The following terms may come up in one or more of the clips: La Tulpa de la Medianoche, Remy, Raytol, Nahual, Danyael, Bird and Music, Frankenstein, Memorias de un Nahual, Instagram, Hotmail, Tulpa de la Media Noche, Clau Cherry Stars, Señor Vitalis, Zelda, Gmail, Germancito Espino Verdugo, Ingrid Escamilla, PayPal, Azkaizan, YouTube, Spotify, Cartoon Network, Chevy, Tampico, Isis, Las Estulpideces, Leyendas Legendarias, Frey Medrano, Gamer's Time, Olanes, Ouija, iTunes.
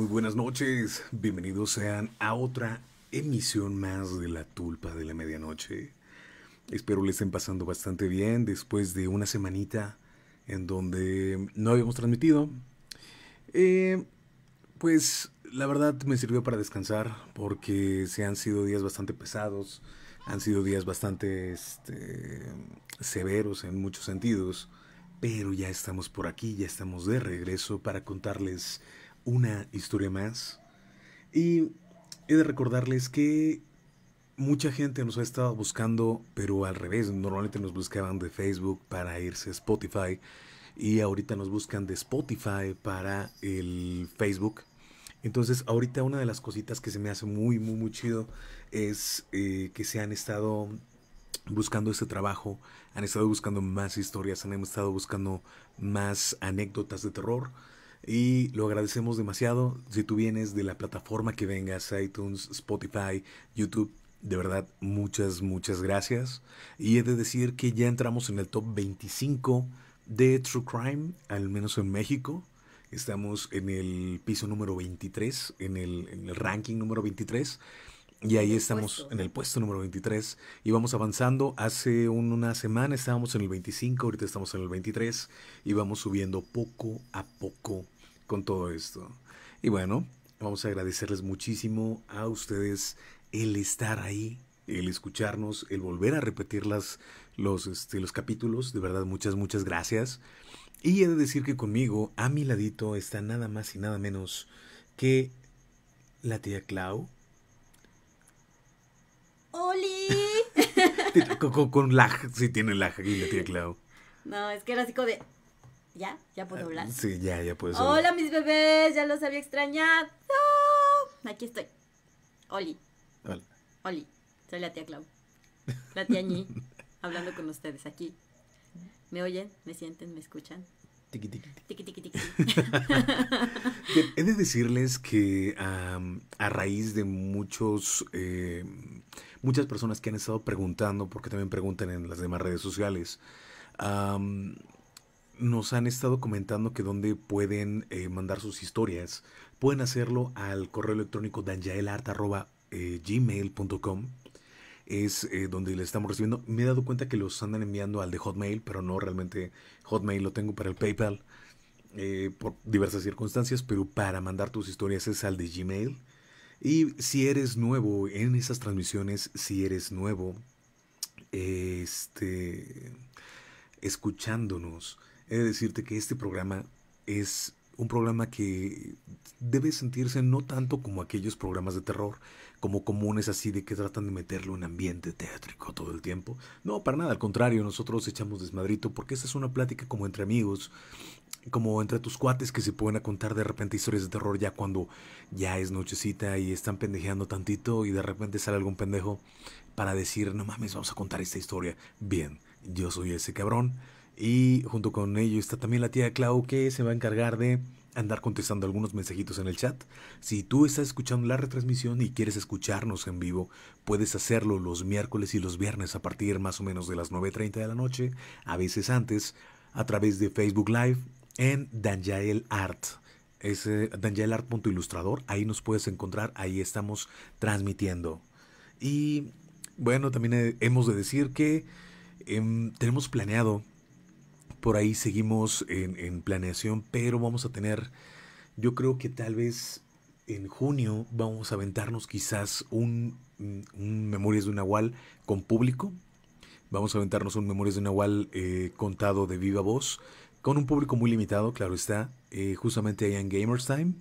muy buenas noches. Bienvenidos sean a otra emisión más de La Tulpa de la Medianoche. Espero les estén pasando bastante bien después de una semanita en donde no habíamos transmitido. Pues la verdad me sirvió para descansar porque se han sido días bastante pesados, han sido días bastante severos en muchos sentidos. Pero ya estamos por aquí, ya estamos de regreso para contarles una historia más. Y he de recordarles que mucha gente nos ha estado buscando, pero al revés. Normalmente nos buscaban de Facebook para irse a Spotify. Y ahorita nos buscan de Spotify para el Facebook. Entonces ahorita una de las cositas que se me hace muy chido es que se han estado buscando este trabajo, han estado buscando más historias, han estado buscando más anécdotas de terror y lo agradecemos demasiado. Si tú vienes de la plataforma que vengas, iTunes, Spotify, YouTube, de verdad muchas gracias. Y he de decir que ya entramos en el top 25 de True Crime, al menos en México. Estamos en el piso número 23, en el ranking número 23. Y ahí estamos en el puesto número 23 y vamos avanzando. Hace una semana estábamos en el 25, ahorita estamos en el 23 y vamos subiendo poco a poco con todo esto. Y bueno, vamos a agradecerles muchísimo a ustedes el estar ahí, el escucharnos, el volver a repetir los capítulos. De verdad, muchas gracias. Y he de decir que conmigo, a mi ladito, está nada más y nada menos que la tía Clau. ¡Oli! con lag, sí tiene lag aquí la tía Clau. No, es que era así como de... ¿Ya puedo hablar? Sí, ya puedo hablar. ¡Hola, mis bebés! Ya los había extrañado. Aquí estoy. Oli. Hola. Oli, soy la tía Clau. La tía Ñi, hablando con ustedes aquí. ¿Me oyen? ¿Me sienten? ¿Me escuchan? Tiki, tiki, tiki, tiki, tiki. He de decirles que a raíz de muchas personas que han estado preguntando, porque también preguntan en las demás redes sociales, nos han estado comentando que dónde pueden mandar sus historias. Pueden hacerlo al correo electrónico danyaelart@gmail.com. Es donde le estamos recibiendo. Me he dado cuenta que los andan enviando al de Hotmail, pero no, realmente Hotmail lo tengo para el PayPal por diversas circunstancias, pero para mandar tus historias es al de Gmail. Y si eres nuevo en esas transmisiones, si eres nuevo escuchándonos, he de decirte que este programa es un programa que debe sentirse no tanto como aquellos programas de terror, como comunes así de que tratan de meterlo en ambiente teátrico todo el tiempo. No, para nada, al contrario, nosotros echamos desmadrito porque esta es una plática como entre amigos, como entre tus cuates que se pueden a contar de repente historias de terror ya cuando ya es nochecita y están pendejeando tantito y de repente sale algún pendejo para decir, no mames, vamos a contar esta historia. Bien, yo soy ese cabrón. Y junto con ello está también la tía Clau, que se va a encargar de andar contestando algunos mensajitos en el chat. Si tú estás escuchando la retransmisión y quieres escucharnos en vivo, puedes hacerlo los miércoles y los viernes a partir más o menos de las 9:30 de la noche, a veces antes, a través de Facebook Live en DanyaelArt. Es DanyaelArt.ilustrador, ahí nos puedes encontrar, ahí estamos transmitiendo. Y bueno, también hemos de decir que tenemos planeado... Por ahí seguimos en planeación, pero vamos a tener, yo creo que tal vez en junio vamos a aventarnos quizás un Memorias de un Nahual con público. Vamos a aventarnos un Memorias de un Nahual contado de viva voz, con un público muy limitado, claro está, justamente allá en Gamer's Time.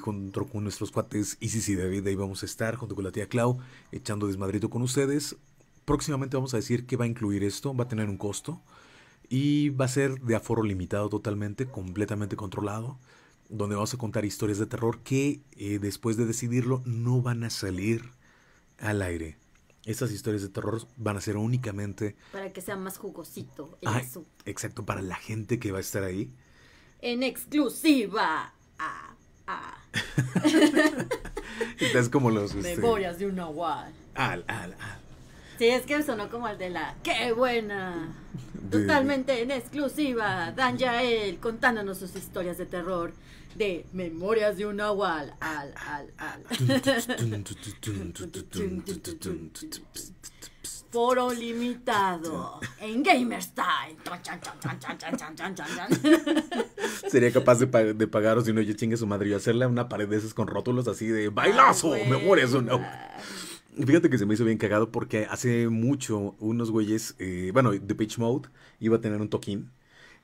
Junto con nuestros cuates Isis y David, ahí vamos a estar, junto con la tía Clau, echando desmadrito con ustedes. Próximamente vamos a decir qué va a incluir esto, va a tener un costo. Y va a ser de aforo limitado totalmente, completamente controlado, donde vamos a contar historias de terror que después de decidirlo no van a salir al aire. Estas historias de terror van a ser únicamente... Para que sea más jugosito el asunto. Exacto, para la gente que va a estar ahí. En exclusiva. Estás como los... Memorias de un Nahual. Sí, es que sonó como el de la ¡qué buena! De... Totalmente en exclusiva, Danyael contándonos sus historias de terror de Memorias de un Nahual. Foro limitado en Gamer's Time. Sería capaz de pagaros si no yo chingue su madre y hacerle una pared de esas con rótulos así de ¡bailazo! Memorias de un Nahual. Fíjate que se me hizo bien cagado porque hace mucho unos güeyes, bueno, Depeche Mode iba a tener un toquín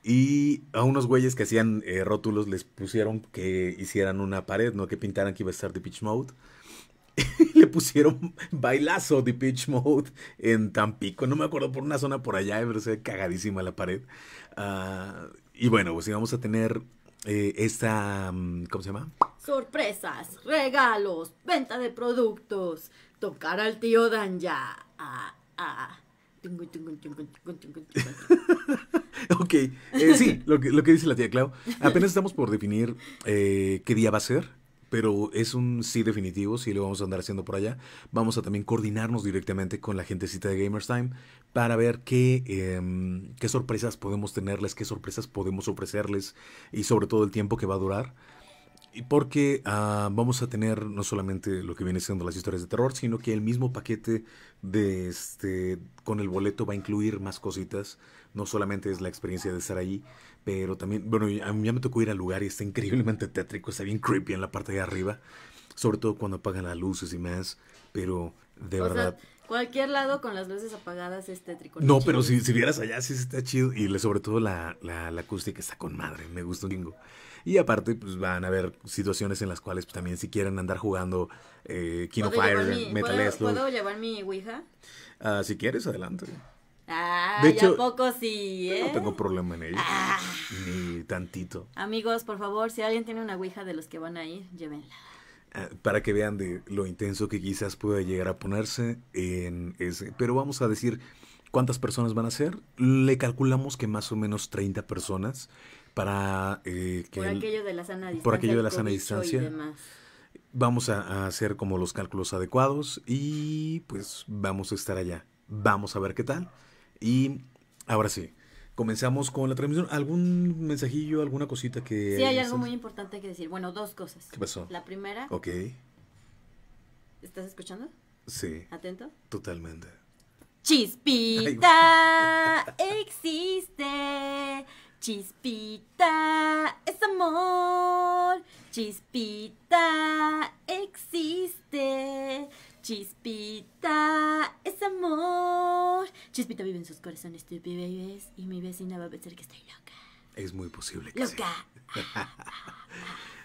y a unos güeyes que hacían rótulos les pusieron que hicieran una pared, ¿no? Que pintaran que iba a estar Depeche Mode. Le pusieron bailazo Depeche Mode en Tampico, no me acuerdo, por una zona por allá, pero se ve cagadísima la pared. Y bueno, pues íbamos a tener... esta, ¿cómo se llama? Sorpresas, regalos, venta de productos, tocar al tío Danya. Ok, sí, lo que dice la tía Clau. Apenas estamos por definir qué día va a ser, pero es un sí definitivo, sí lo vamos a andar haciendo por allá. Vamos a también coordinarnos directamente con la gentecita de Gamer's Time para ver qué sorpresas podemos tenerles, qué sorpresas podemos ofrecerles y sobre todo el tiempo que va a durar. Y porque vamos a tener no solamente lo que viene siendo las historias de terror, sino que el mismo paquete de con el boleto va a incluir más cositas. No solamente es la experiencia de estar allí, pero también, bueno, a mí ya me tocó ir al lugar y está increíblemente tétrico, está bien creepy en la parte de arriba, sobre todo cuando apagan las luces y más, pero de verdad... Cualquier lado con las luces apagadas es tétrico. No, pero si vieras allá sí está chido. Y sobre todo la acústica está con madre. Me gusta un chingo. Y aparte pues van a haber situaciones en las cuales pues, también si quieren andar jugando King of Fire, Metal Slug. ¿Puedo llevar mi Ouija? Si quieres, adelante. Ah, de hecho, ¿a poco sí, ¿eh? No tengo problema en ello. Ni tantito. Amigos, por favor, si alguien tiene una Ouija de los que van a ir, llévenla. Para que vean de lo intenso que quizás pueda llegar a ponerse en ese. Pero vamos a decir cuántas personas van a ser. Le calculamos que más o menos 30 personas para que por aquello de la sana distancia. Por aquello de la sana distancia. Y demás. Vamos a hacer como los cálculos adecuados y pues vamos a estar allá. Vamos a ver qué tal. Y ahora sí. Comenzamos con la transmisión. ¿Algún mensajillo, alguna cosita que...? Sí, hay algo muy importante que decir. Bueno, dos cosas. ¿Qué pasó? La primera... Ok. ¿Estás escuchando? Sí. ¿Atento? Totalmente. Chispita existe. Chispita es amor. Chispita existe. Chispita es amor. Chispita vive en sus corazones, tú vives. Y mi vecina va a pensar que estoy loca. Es muy posible que sea.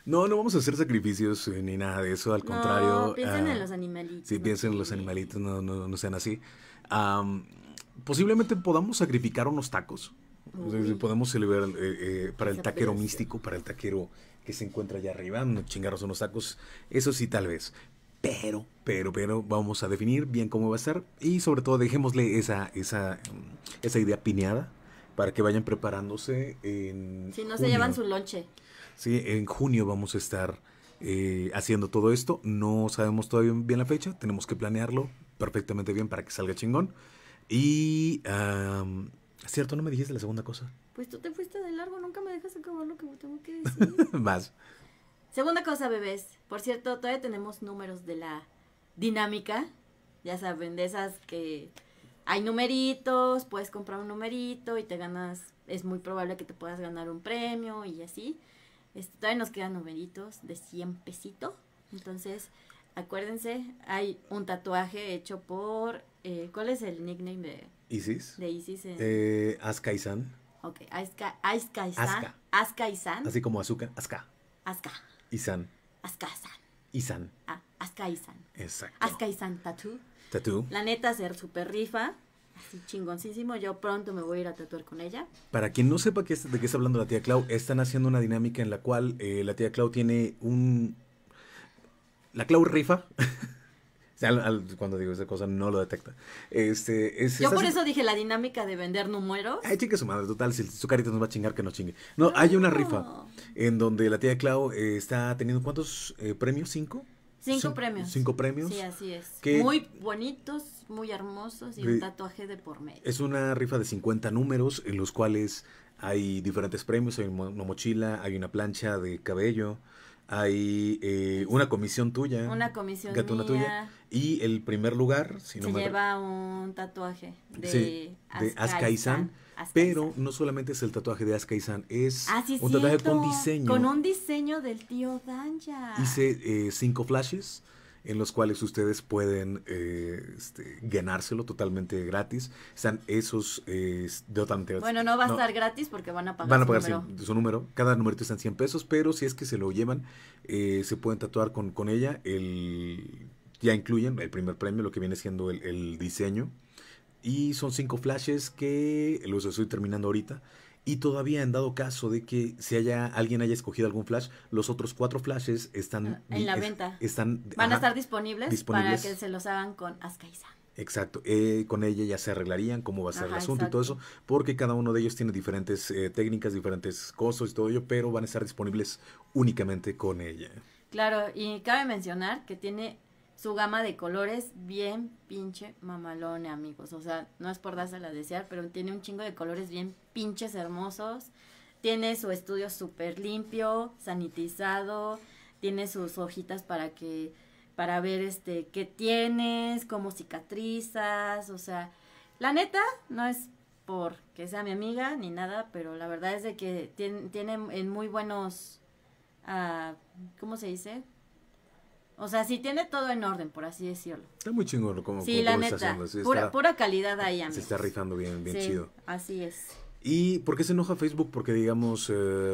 No, no vamos a hacer sacrificios ni nada de eso, al contrario. Piensen en los animalitos. Sí, piensen en los animalitos, no sean así. Posiblemente podamos sacrificar unos tacos. Podemos celebrar para el taquero místico, para el taquero que se encuentra allá arriba, unos chingaros, unos tacos. Eso sí, tal vez. Pero, vamos a definir bien cómo va a ser y sobre todo dejémosle esa idea pineada para que vayan preparándose en si no junio. Se llevan su lonche. Sí, en junio vamos a estar haciendo todo esto, no sabemos todavía bien la fecha, tenemos que planearlo perfectamente bien para que salga chingón y... ¿cierto? ¿No me dijiste la segunda cosa? Pues tú te fuiste de largo, nunca me dejas acabar lo que tengo que decir. Más. Segunda cosa, bebés. Por cierto, todavía tenemos números de la dinámica. Ya saben, de esas que hay numeritos, puedes comprar un numerito y te ganas, es muy probable que te puedas ganar un premio y así. Todavía nos quedan numeritos de 100 pesito. Entonces, acuérdense, hay un tatuaje hecho por, ¿cuál es el nickname de Isis? De Isis en... Azkaizan. Ok, Azkaizan. Así como azúcar, Azkaizan. Exacto. Azkaizan Tattoo. La neta, ser súper rifa. Así chingoncísimo. Yo pronto me voy a ir a tatuar con ella. Para quien no sepa de qué está hablando la tía Clau, están haciendo una dinámica en la cual la tía Clau tiene un... La Clau rifa. Cuando digo esa cosa no lo detecta. Yo por eso dije la dinámica de vender números. Ay, chingue su madre, total, si su carita nos va a chingar, que nos chingue. No, hay una rifa en donde la tía Clau está teniendo, ¿cuántos premios? ¿5? 5 premios. 5 premios. Sí, así es. Que muy bonitos, muy hermosos y un tatuaje de por medio. Es una rifa de 50 números en los cuales hay diferentes premios. Hay una mochila, hay una plancha de cabello, hay una comisión tuya. Una comisión mía. Tuya. Y el primer lugar, si no me equivoco, lleva un tatuaje de, Azkaizan. Pero no solamente es el tatuaje de Azkaizan, es un tatuaje con diseño. Con un diseño del tío Danya. Hice 5 flashes en los cuales ustedes pueden ganárselo totalmente gratis. Están esos... bueno, no va a estar gratis porque van a pagar, su número. Cada numerito está en 100 pesos, pero si es que se lo llevan, se pueden tatuar con ella. Ya incluyen el primer premio, lo que viene siendo el diseño. Y son 5 flashes que los estoy terminando ahorita. Y todavía, en dado caso de que si alguien haya escogido algún flash, los otros 4 flashes están... en la venta. Van a estar disponibles para que se los hagan con Azkaizan. Exacto. Con ella ya se arreglarían cómo va a ser el asunto y todo eso. Porque cada uno de ellos tiene diferentes técnicas, diferentes cosas y todo ello. Pero van a estar disponibles únicamente con ella. Claro. Y cabe mencionar que tiene... su gama de colores bien pinche mamalona, amigos. O sea, no es por dársela a desear, pero tiene un chingo de colores bien pinches hermosos. Tiene su estudio súper limpio, sanitizado. Tiene sus hojitas para ver qué tienes, cómo cicatrizas. O sea, la neta, no es porque sea mi amiga ni nada, pero la verdad es de que tiene en muy buenos... ¿cómo se dice? O sea, sí tiene todo en orden, por así decirlo. Está muy chingón como sí, la neta, está haciendo. Sí, pura calidad ahí, amigos. Se está rifando bien sí, chido. Así es. ¿Y por qué se enoja Facebook? Porque digamos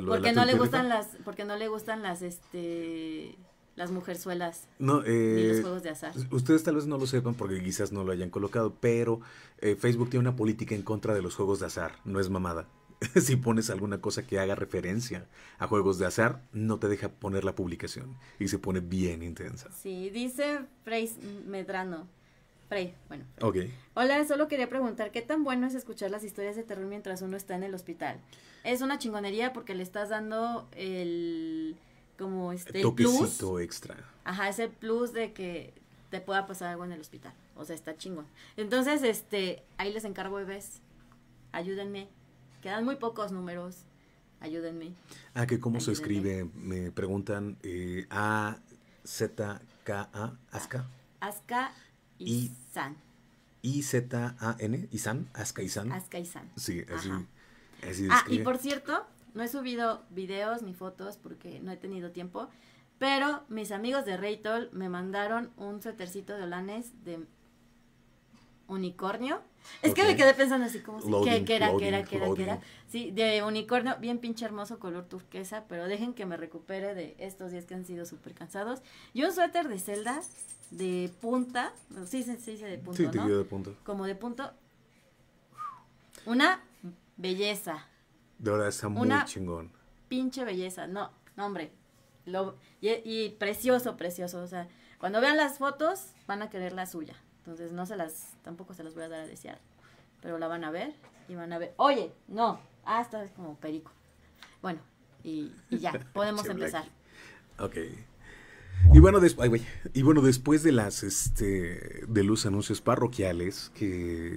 porque no le gustan las mujerzuelas. No, ni los juegos de azar. Ustedes tal vez no lo sepan porque quizás no lo hayan colocado, pero Facebook tiene una política en contra de los juegos de azar, no es mamada. Si pones alguna cosa que haga referencia a juegos de azar, no te deja poner la publicación y se pone bien intensa. Sí, dice Frey Medrano. Frey. Ok. Hola, solo quería preguntar, ¿qué tan bueno es escuchar las historias de terror mientras uno está en el hospital? Es una chingonería porque le estás dando el... como toquecito plus extra. Ajá, ese plus de que te pueda pasar algo en el hospital. O sea, está chingón. Entonces, ahí les encargo, bebés. Ayúdenme. Quedan muy pocos números, ayúdenme. Que ¿cómo se escribe? Me preguntan, A-Z-K-A, Azka. Azkaizan. I-Z-A-N, Izan, Azkaizan. Azkaizan. Sí, así y por cierto, no he subido videos ni fotos porque no he tenido tiempo, pero mis amigos de Raytol me mandaron un suétercito de Olanes de unicornio. Es que me quedé pensando así como ¿qué era? Sí, de unicornio, bien pinche hermoso, color turquesa, pero dejen que me recupere de estos días que han sido súper cansados. Y un suéter de Zelda de punta, sí, de punto, sí, ¿no? Sí, de punto. Como de punto. Una belleza. De verdad está muy chingón. Pinche belleza, no hombre. Y precioso, precioso, o sea, cuando vean las fotos van a querer la suya. Entonces tampoco se las voy a dar a desear, pero la van a ver y van a ver, oye, no, esta es como perico. Bueno, y ya, podemos empezar. Ok. Y bueno, después de las de los anuncios parroquiales que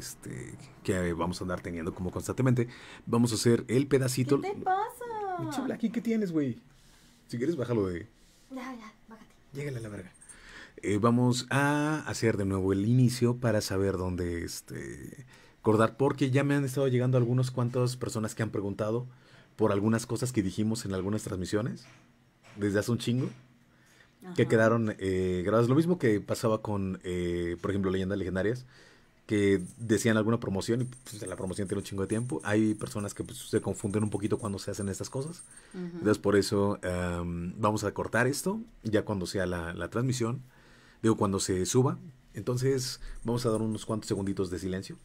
vamos a andar teniendo como constantemente, vamos a hacer el pedacito. ¿Qué te pasa? Chulaki, ¿qué tienes, güey? Si quieres, bájalo de... Ya, bájate. Llégale a la verga. Vamos a hacer de nuevo el inicio para saber dónde acordar, porque ya me han estado llegando algunos cuantas personas que han preguntado por algunas cosas que dijimos en algunas transmisiones desde hace un chingo. Ajá. Que quedaron grabadas. Lo mismo que pasaba con, por ejemplo, Leyendas Legendarias, que decían alguna promoción y pues, la promoción tiene un chingo de tiempo. Hay personas que pues, se confunden un poquito cuando se hacen estas cosas. Uh-huh. Entonces por eso vamos a cortar esto ya cuando sea la transmisión. Digo, cuando se suba. Entonces vamos a dar unos cuantos segunditos de silencio.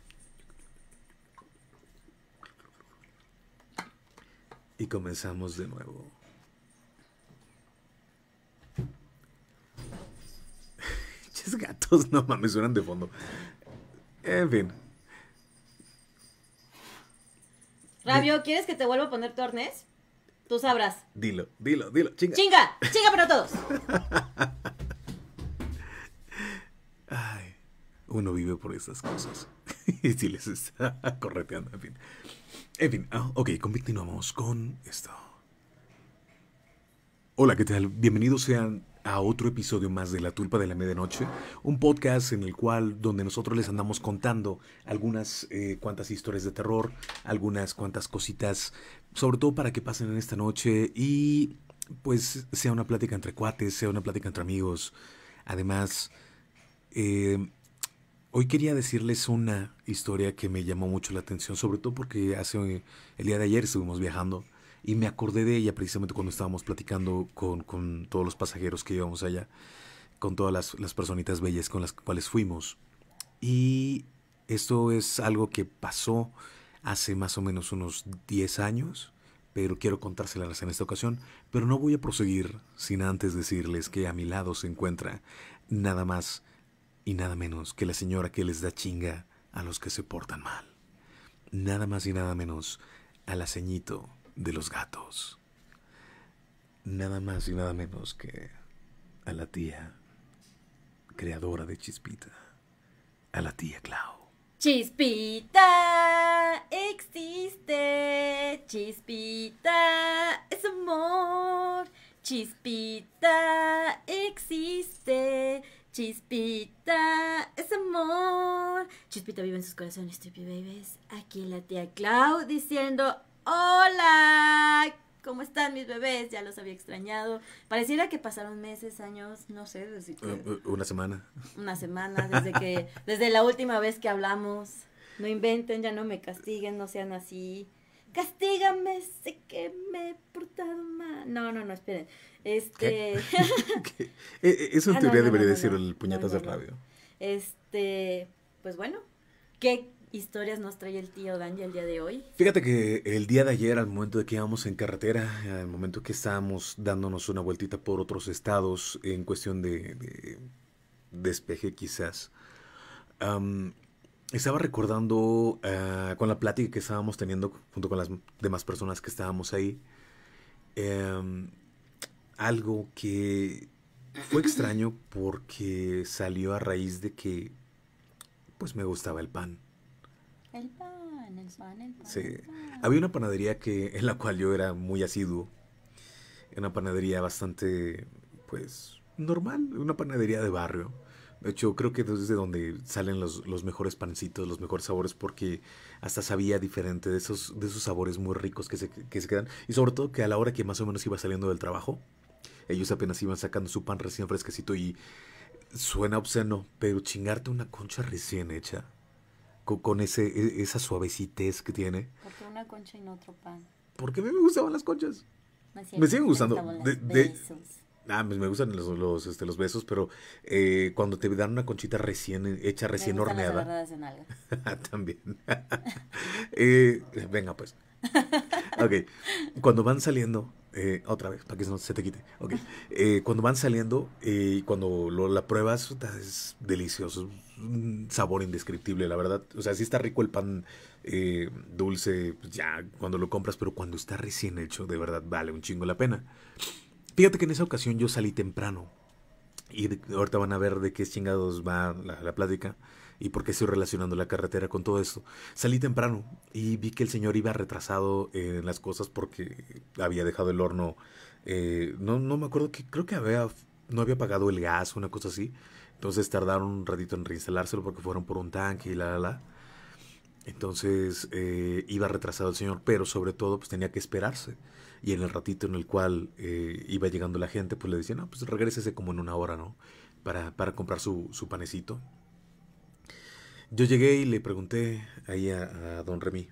Y comenzamos de nuevo. Ches gatos, no mames, suenan de fondo. En fin. Rabio, ¿quieres que te vuelva a poner tu arnés? Tú sabrás. Dilo, chinga. Chinga para todos. por estas cosas. Y si les está correteando, en fin. En fin, ok, continuamos con esto. Hola, ¿qué tal? Bienvenidos sean a otro episodio más de La Tulpa de la Medianoche, un podcast en el cual donde nosotros les andamos contando algunas cuantas historias de terror, algunas cuantas cositas, sobre todo para que pasen en esta noche y pues sea una plática entre cuates, sea una plática entre amigos. Además, hoy quería decirles una historia que me llamó mucho la atención, sobre todo porque hace el día de ayer estuvimos viajando. Y me acordé de ella precisamente cuando estábamos platicando con todos los pasajeros que íbamos allá, con todas las personitas bellas con las cuales fuimos. Y esto es algo que pasó hace más o menos unos 10 años, pero quiero contárselas en esta ocasión. Pero no voy a proseguir sin antes decirles que a mi lado se encuentra nada más y nada menos que la señora que les da chinga a los que se portan mal. Nada más y nada menos a la ceñito de los gatos. Nada más y nada menos que a la tía creadora de Chispita, a la tía Clau. Chispita existe, Chispita es amor, Chispita existe, Chispita es amor. Chispita vive en sus corazones, Trippy Babies. Aquí la tía Clau diciendo... ¡Hola! ¿Cómo están mis bebés? Ya los había extrañado. Pareciera que pasaron meses, años, no sé, desde que... Una semana. Una semana, desde la última vez que hablamos. No inventen, ya no me castiguen, no sean así. ¡Castígame! Sé que me he portado mal. No, esperen. ¿Qué? Eso en teoría debería decir el puñetazo de radio. Pues bueno, ¿qué historias nos trae el tío Daniel el día de hoy? Fíjate que el día de ayer, al momento de que íbamos en carretera, al momento que estábamos dándonos una vueltita por otros estados en cuestión de despeje quizás, estaba recordando con la plática que estábamos teniendo junto con las demás personas que estábamos ahí, algo que fue extraño porque salió a raíz de que pues me gustaba el pan. El pan. Sí. Había una panadería en la cual yo era muy asiduo. Una panadería bastante, pues, normal. Una panadería de barrio. De hecho, creo que desde donde salen los mejores pancitos, los mejores sabores, porque hasta sabía diferente de esos sabores muy ricos que se quedan. Y sobre todo que a la hora que más o menos iba saliendo del trabajo, ellos apenas iban sacando su pan recién fresquecito y suena obsceno, pero chingarte una concha recién hecha, con esa suavecitez que tiene. ¿Por qué una concha y no otro pan? Porque a mí me gustaban las conchas. Me siguen gustando. Me gustan los besos, pero cuando te dan una conchita recién hecha, recién horneada. Las en algo. También. Venga, pues. Ok. Cuando van saliendo, otra vez, para que eso no se te quite. Ok. Cuando van saliendo y cuando la pruebas, es delicioso. Un sabor indescriptible, la verdad. O sea, sí está rico el pan dulce, ya cuando lo compras, pero cuando está recién hecho, de verdad, vale un chingo la pena. Fíjate que en esa ocasión yo salí temprano. Y ahorita van a ver de qué chingados va la plática y por qué estoy relacionando la carretera con todo esto. Salí temprano y vi que el señor iba retrasado en las cosas porque había dejado el horno. No me acuerdo, que creo que no había pagado el gas, una cosa así. Entonces tardaron un ratito en reinstalárselo porque fueron por un tanque y la. Entonces iba retrasado el señor, pero sobre todo pues tenía que esperarse. Y en el ratito en el cual iba llegando la gente, pues le decían, no, pues regrésese como en una hora, ¿no? Para comprar su panecito. Yo llegué y le pregunté ahí a don Remy.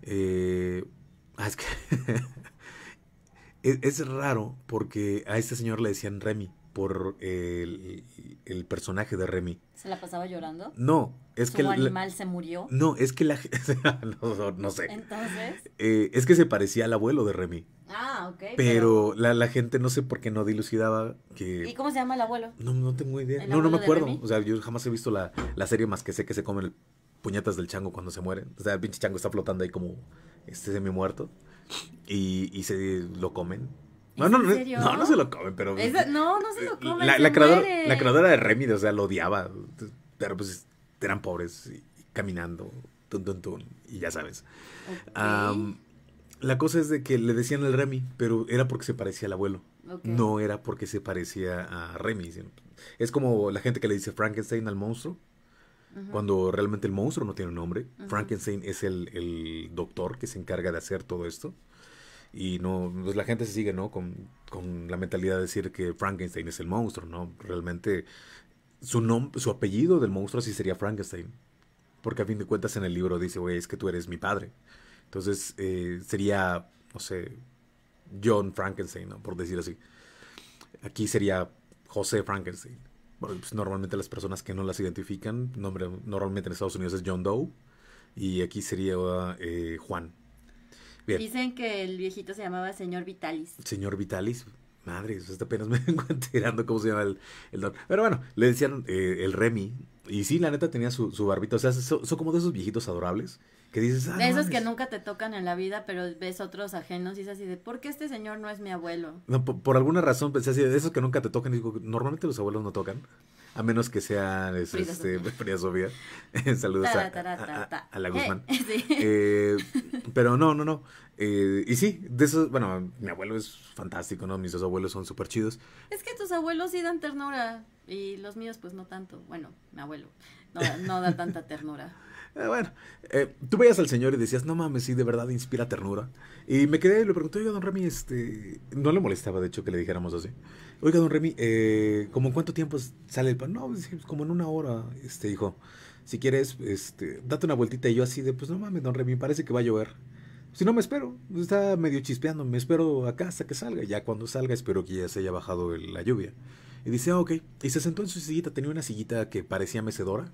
Es que es raro porque a este señor le decían Remy por el personaje de Remy. ¿Se la pasaba llorando? No, es que... ¿Su animal se murió? No, es que la... no sé. ¿Entonces? Es que se parecía al abuelo de Remy. Ah, ok. Pero la gente no sé por qué no dilucidaba que... ¿Y cómo se llama el abuelo? No tengo idea. No me acuerdo. O sea, yo jamás he visto la serie, más que sé que se comen puñetas del chango cuando se mueren. O sea, el pinche chango está flotando ahí como semi muerto y se lo comen. No se lo comen, pero... No se lo comen. La creadora de Remy, o sea, lo odiaba. Pero pues eran pobres y caminando, tun, tun, tun, y ya sabes. Okay. La cosa es de que le decían el Remy, pero era porque se parecía al abuelo. Okay. No era porque se parecía a Remy. Es como la gente que le dice Frankenstein al monstruo, uh-huh, cuando realmente el monstruo no tiene un nombre. Uh-huh. Frankenstein es el doctor que se encarga de hacer todo esto. Y no, pues la gente se sigue, ¿no?, con la mentalidad de decir que Frankenstein es el monstruo, ¿no? Realmente su apellido del monstruo sí sería Frankenstein. Porque a fin de cuentas en el libro dice, oye, es que tú eres mi padre. Entonces sería, no sé, John Frankenstein, ¿no?, por decir así. Aquí sería José Frankenstein. Bueno, pues normalmente las personas que no las identifican, nombre, normalmente en Estados Unidos es John Doe. Y aquí sería Juan. Bien. Dicen que el viejito se llamaba Señor Vitalis. Señor Vitalis, madre, hasta apenas me vengo enterando cómo se llama el don. Pero bueno, le decían el Remy. Y sí, la neta tenía su barbita. O sea, son como de esos viejitos adorables que dices, ah, de esos que nunca te tocan en la vida, pero ves otros ajenos y es así de, ¿por qué este señor no es mi abuelo? No, por alguna razón pensé así, de esos que nunca te tocan, digo, normalmente los abuelos no tocan, a menos que sean Frida Sofía. Saludos a la Guzmán. Sí. Pero no. Y sí, de esos, bueno, mi abuelo es fantástico, ¿no? Mis dos abuelos son súper chidos. Es que tus abuelos sí dan ternura y los míos pues no tanto. Bueno, mi abuelo no da tanta ternura. Bueno, tú veías al señor y decías, no mames, sí, de verdad inspira ternura. Y me quedé, le pregunté, oiga, don Remy, no le molestaba, de hecho, que le dijéramos así. Oiga, don Remy, ¿cómo en cuánto tiempo sale el pan? No, como en una hora, hijo. Si quieres, date una vueltita. Y yo así de, pues no mames, don Remy, parece que va a llover. Si no, me espero, está medio chispeando, me espero acá hasta que salga. Ya cuando salga, espero que ya se haya bajado la lluvia. Y dice, ah, ok. Y se sentó en su sillita, tenía una sillita que parecía mecedora,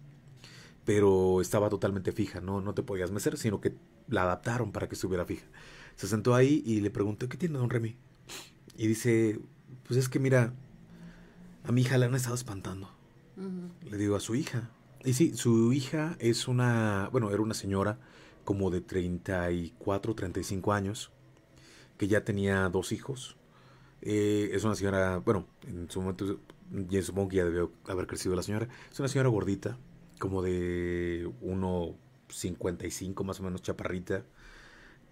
pero estaba totalmente fija, no te podías mecer, sino que la adaptaron para que estuviera fija. Se sentó ahí y le pregunté, ¿qué tiene don Remy? Y dice, pues es que mira, a mi hija la han estado espantando. Uh-huh. Le digo, a su hija. Y sí, su hija es era una señora como de 34, 35 años, que ya tenía dos hijos. Es una señora, bueno, en su momento, ya supongo que ya debió haber crecido la señora. Es una señora gordita, como de 1.55 más o menos, chaparrita.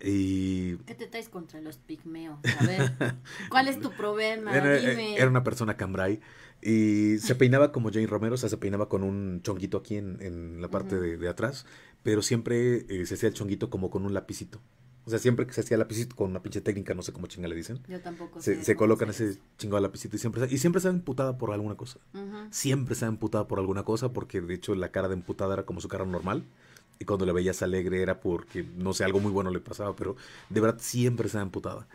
Y... ¿qué te traes contra los pigmeos? A ver, ¿cuál es tu problema? Dime. Era una persona cambrai y se peinaba como Jane Romero, o sea, se peinaba con un chonguito aquí en la parte uh-huh, de atrás, pero siempre se hacía el chonguito como con un lapicito. O sea, siempre que se hacía lapicito con una pinche técnica, no sé cómo chinga le dicen. Yo tampoco sé. Se colocan ese chingado lapicito y siempre se emputada por alguna cosa. Uh-huh. Siempre se emputada por alguna cosa porque, de hecho, la cara de emputada era como su cara normal. Y cuando la veías alegre era porque, no sé, algo muy bueno le pasaba. Pero, de verdad, siempre se emputada.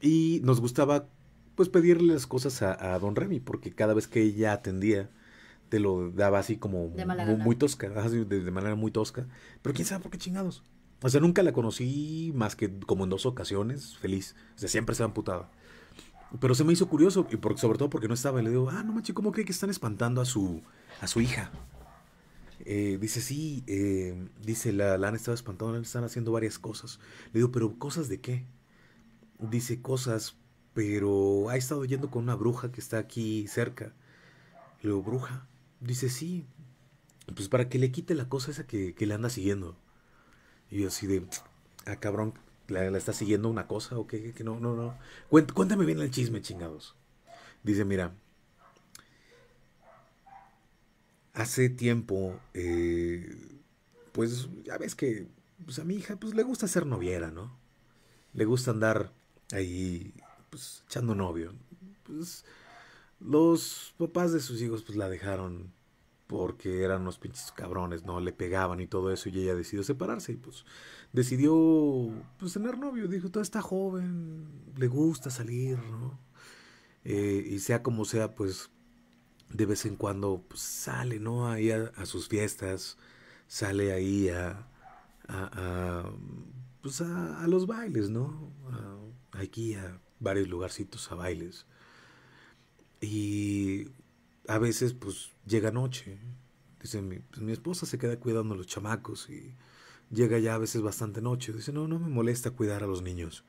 Y nos gustaba, pues, pedirle las cosas a don Remy. Porque cada vez que ella atendía, te lo daba así como muy tosca. Así, de manera muy tosca. Pero quién sabe por qué chingados. O sea, nunca la conocí más que como en dos ocasiones, feliz. O sea, siempre estaba amputada. Pero se me hizo curioso, y sobre todo porque no estaba. Y le digo, no manches, ¿cómo cree que están espantando a su hija? Dice, sí, dice, la han estado espantando, están haciendo varias cosas. Le digo, ¿pero cosas de qué? Dice, cosas, pero ha estado yendo con una bruja que está aquí cerca. Le digo, ¿bruja? Dice, sí, pues para que le quite la cosa esa que le anda siguiendo. Y yo así de, cabrón, ¿la está siguiendo una cosa o qué? Que no. Cuéntame bien el chisme, chingados. Dice, mira, hace tiempo, pues ya ves que pues, a mi hija pues, le gusta ser noviera, ¿no? Le gusta andar ahí pues, echando novio. Pues los papás de sus hijos pues la dejaron, porque eran unos pinches cabrones, ¿no? Le pegaban y todo eso, y ella decidió separarse, y pues decidió pues tener novio. Dijo, toda esta joven, le gusta salir, ¿no? Y sea como sea, pues de vez en cuando pues, sale, ¿no? Ahí a sus fiestas, sale ahí a los bailes, ¿no? Aquí a varios lugarcitos a bailes. Y a veces, pues, llega noche. Dice, mi esposa se queda cuidando a los chamacos y llega ya a veces bastante noche. Dice, no me molesta cuidar a los niños.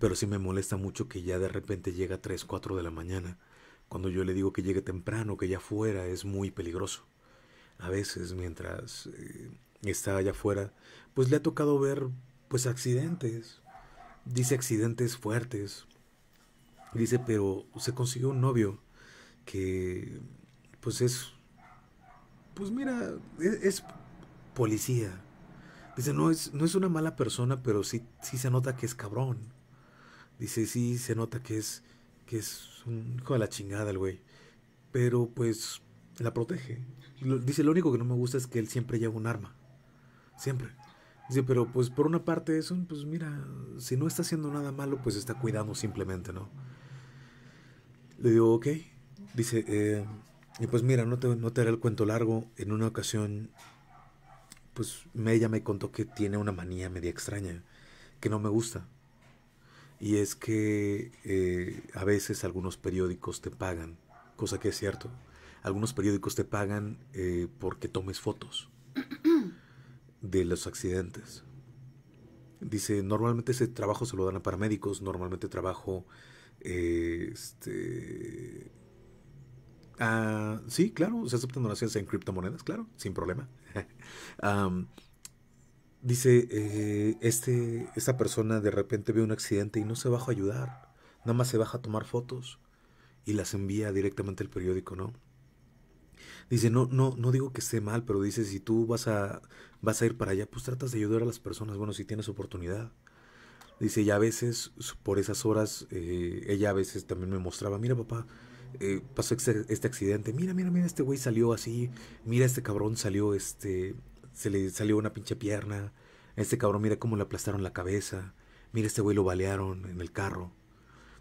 Pero sí me molesta mucho que ya de repente llega 3, 4 de la mañana. Cuando yo le digo que llegue temprano, que ya fuera, es muy peligroso. a veces mientras está allá afuera, pues le ha tocado ver pues accidentes. Dice accidentes fuertes. Dice, pero se consiguió un novio que pues es, pues mira, es policía. Dice, no es una mala persona, pero sí se nota que es cabrón. Dice, sí se nota que es un hijo de la chingada el güey. Pero pues la protege. Dice, lo único que no me gusta es que él siempre lleva un arma. Siempre. Dice, pero pues por una parte eso, pues mira, si no está haciendo nada malo, pues está cuidando simplemente, ¿no? Le digo, ok. Dice, y pues mira, no te haré el cuento largo. En una ocasión, pues ella me contó que tiene una manía media extraña, que no me gusta. Y es que a veces algunos periódicos te pagan, cosa que es cierto. Algunos periódicos te pagan porque tomes fotos de los accidentes. Dice, normalmente ese trabajo se lo dan a paramédicos, normalmente trabajo... sí, claro, se aceptan donaciones en criptomonedas, claro, sin problema. Dice, esta persona de repente ve un accidente y no se baja a ayudar, nada más se baja a tomar fotos y las envía directamente al periódico, ¿no? Dice, no digo que esté mal, pero dice, si tú vas a ir para allá, pues tratas de ayudar a las personas, bueno, si tienes oportunidad. Dice, y a veces, por esas horas, ella a veces también me mostraba, mira papá, pasó este accidente, mira, este güey salió así, mira, este cabrón salió, se le salió una pinche pierna, este cabrón mira cómo le aplastaron la cabeza, mira, este güey lo balearon en el carro.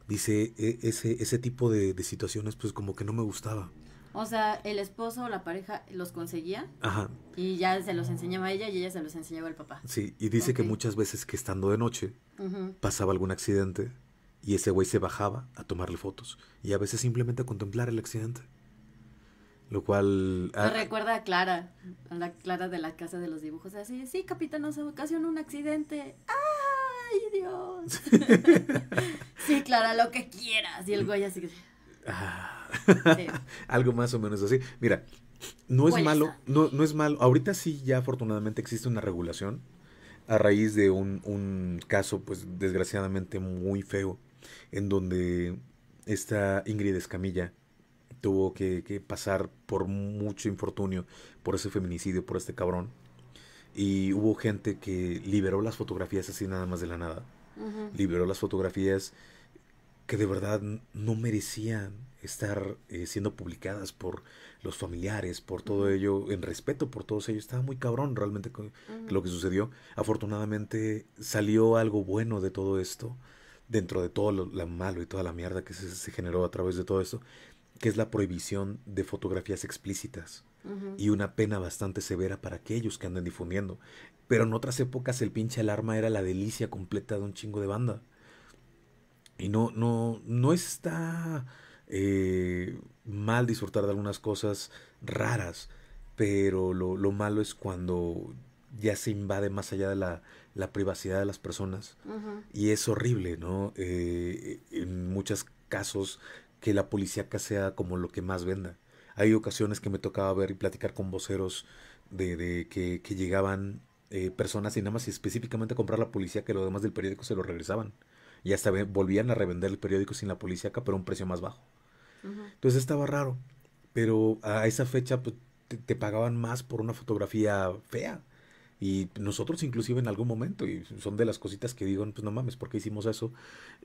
Dice, ese tipo de situaciones pues como que no me gustaba. O sea, el esposo o la pareja los conseguía. Ajá. Y ya se los enseñaba a ella y ella se los enseñaba al papá. Sí, y dice que muchas veces que estando de noche pasaba algún accidente y ese güey se bajaba a tomarle fotos y a veces simplemente a contemplar el accidente. Lo cual... Me recuerda a la Clara de la Casa de los Dibujos. Así, sí, capitán, nos ocasionó un accidente. ¡Ay, Dios! Sí, Clara, lo que quieras. Y el güey así que... Sí. Algo más o menos así. Mira, no es malo. Ahorita sí ya afortunadamente existe una regulación a raíz de un caso, pues desgraciadamente muy feo, en donde esta Ingrid Escamilla tuvo que pasar por mucho infortunio, por ese feminicidio, por este cabrón. Y hubo gente que liberó las fotografías así nada más de la nada. Liberó las fotografías que de verdad no merecían estar siendo publicadas por los familiares, por todo ello, en respeto por todos ellos. Estaba muy cabrón realmente con lo que sucedió. Afortunadamente salió algo bueno de todo esto, dentro de todo lo malo y toda la mierda que se generó a través de todo esto, que es la prohibición de fotografías explícitas y una pena bastante severa para aquellos que anden difundiendo. Pero en otras épocas el pinche alarma era la delicia completa de un chingo de banda. Y no está... mal disfrutar de algunas cosas raras, pero lo malo es cuando ya se invade más allá de la privacidad de las personas. Y es horrible, ¿no? En muchos casos que la policíaca sea como lo que más venda. Hay ocasiones que me tocaba ver y platicar con voceros de que llegaban personas y nada más específicamente a comprar la policía, que lo demás del periódico se lo regresaban. Y hasta volvían a revender el periódico sin la policíaca, pero a un precio más bajo. Entonces estaba raro, pero a esa fecha pues, te pagaban más por una fotografía fea. Y nosotros inclusive en algún momento, y son de las cositas que digo, pues no mames, ¿por qué hicimos eso?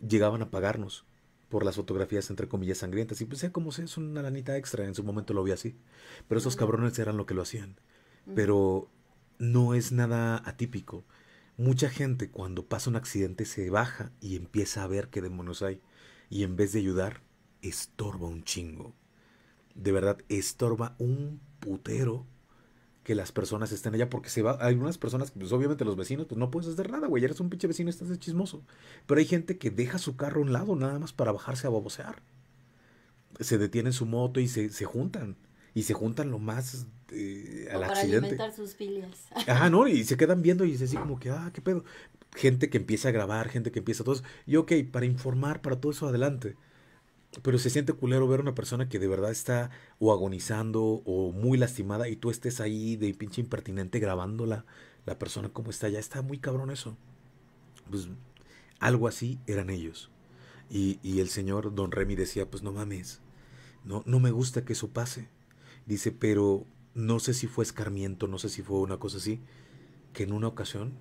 Llegaban a pagarnos por las fotografías entre comillas sangrientas. Y pues sea como sea, es una lanita extra, en su momento lo vi así. Pero esos cabrones eran lo que lo hacían. Pero no es nada atípico. Mucha gente cuando pasa un accidente se baja y empieza a ver qué demonios hay. Y en vez de ayudar, estorba un chingo. De verdad, estorba un putero que las personas estén allá, porque se va. Hay unas personas, pues obviamente los vecinos, pues no puedes hacer nada, güey, eres un pinche vecino, estás de chismoso. Pero hay gente que deja su carro a un lado nada más para bajarse a babosear. Se detienen su moto y se juntan. Y se juntan lo más al accidente. Para alimentar sus filias. Ajá, no, y se quedan viendo y es así como que, qué pedo. Gente que empieza a grabar, gente que empieza todo eso. Y ok, para informar, para todo eso, adelante. Pero se siente culero ver a una persona que de verdad está o agonizando o muy lastimada y tú estés ahí de pinche impertinente grabándola, la persona como está, ya está muy cabrón eso. Pues algo así eran ellos. Y el señor Don Remy decía, pues no mames, no me gusta que eso pase. Dice, pero no sé si fue escarmiento, no sé si fue una cosa así, que en una ocasión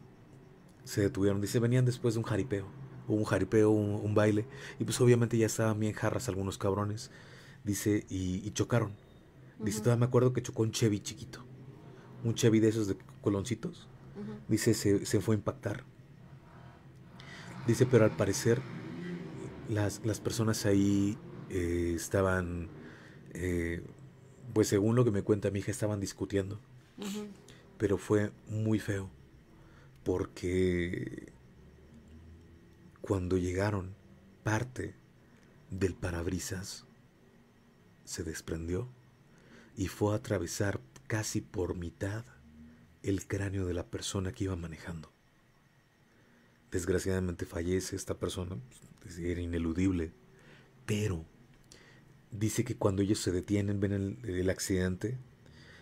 se detuvieron. Dice, venían después de un jaripeo. Un baile, y pues obviamente ya estaban bien jarras algunos cabrones, dice, y chocaron. Dice, todavía me acuerdo que chocó un Chevy chiquito, un Chevy de esos de coloncitos, dice, se fue a impactar. Dice, pero al parecer las personas ahí estaban, pues según lo que me cuenta mi hija, estaban discutiendo, pero fue muy feo, porque cuando llegaron, parte del parabrisas se desprendió y fue a atravesar casi por mitad el cráneo de la persona que iba manejando. Desgraciadamente fallece esta persona, era ineludible, pero dice que cuando ellos se detienen, ven el accidente,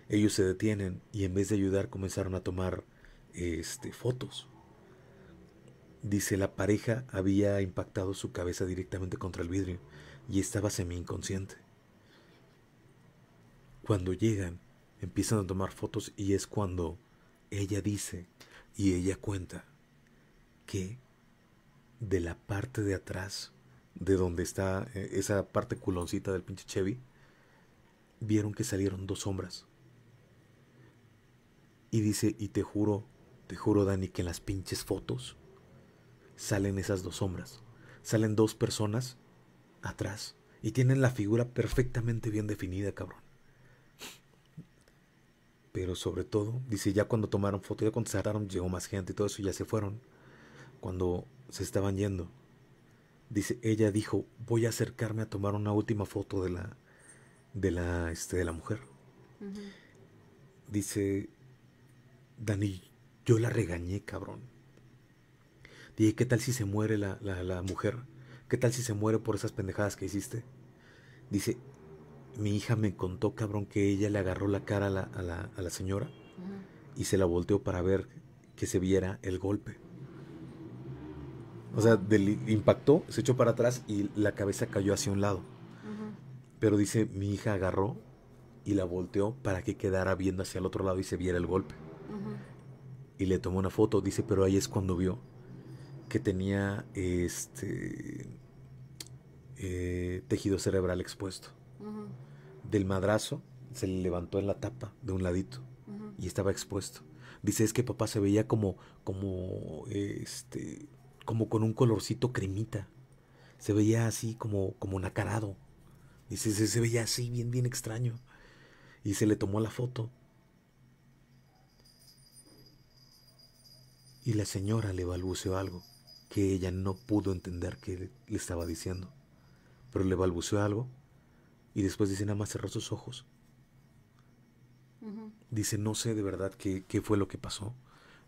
ellos se detienen y en vez de ayudar comenzaron a tomar fotos. Dice, la pareja había impactado su cabeza directamente contra el vidrio y estaba semi-inconsciente. Cuando llegan, empiezan a tomar fotos y es cuando ella dice y ella cuenta que de la parte de atrás, de donde está esa parte culoncita del pinche Chevy, vieron que salieron dos sombras. Y dice, y te juro Dani, que en las pinches fotos salen esas dos sombras, salen dos personas atrás y tienen la figura perfectamente bien definida, cabrón. Pero sobre todo, dice, ya cuando tomaron foto, ya cuando se hartaron, llegó más gente y todo eso, ya se fueron. Cuando se estaban yendo, dice, ella dijo, voy a acercarme a tomar una última foto de la mujer. Dice, Dani, yo la regañé, cabrón. Dije, ¿qué tal si se muere la mujer? ¿Qué tal si se muere por esas pendejadas que hiciste? Dice, mi hija me contó, cabrón, que ella le agarró la cara a la señora y se la volteó para ver que se viera el golpe. O sea, impactó, se echó para atrás y la cabeza cayó hacia un lado. Pero dice, mi hija agarró y la volteó para que quedara viendo hacia el otro lado y se viera el golpe. Y le tomó una foto, dice, pero ahí es cuando vio que tenía tejido cerebral expuesto. Del madrazo se le levantó en la tapa de un ladito y estaba expuesto. Dice, es que papá se veía como con un colorcito cremita. Se veía así como nacarado. Dice, se veía así bien extraño. Y se le tomó la foto. Y la señora le balbuceó algo que ella no pudo entender que le estaba diciendo, pero le balbuceó algo y después dice, nada más cerró sus ojos. Dice, no sé de verdad qué fue lo que pasó,